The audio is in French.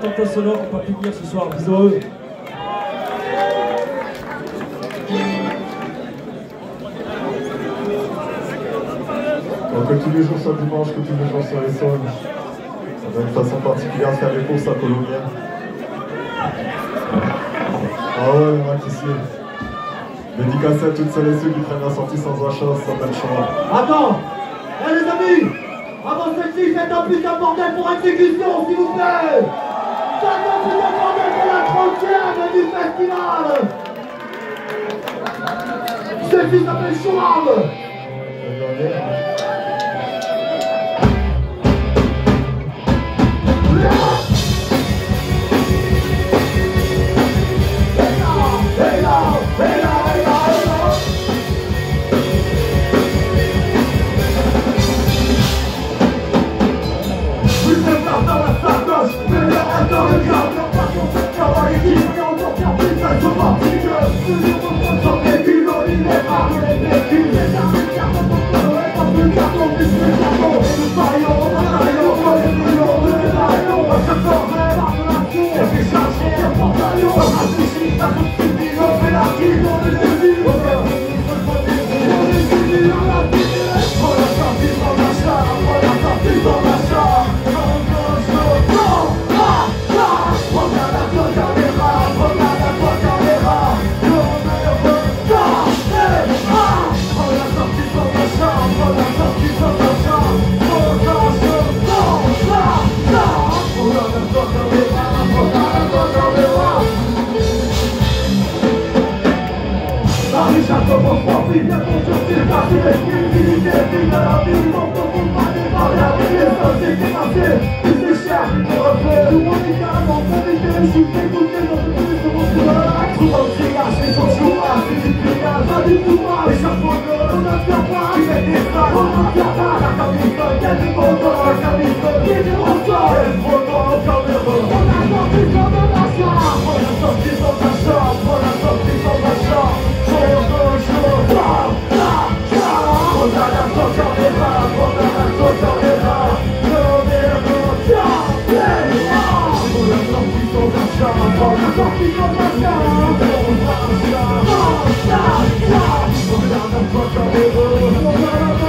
Tanto sonore qu'on peut plus venir ce soir, bisous à eux. Comme tous les jours chaque dimanche, que tous les jours sur les sols, on a une façon particulière de faire les courses à Colombien. Ah ouais, on a qu'ici. Dédicacé à toutes celles et ceux qui prennent la sortie sans achat, ça s'appelle Chora. Attends, eh les amis, avant celle-ci, c'est un putain bordel pour exécution, s'il vous plaît. C'est un putain bordel pour la 30e du festival. Celle-ci s'appelle Chora. I'm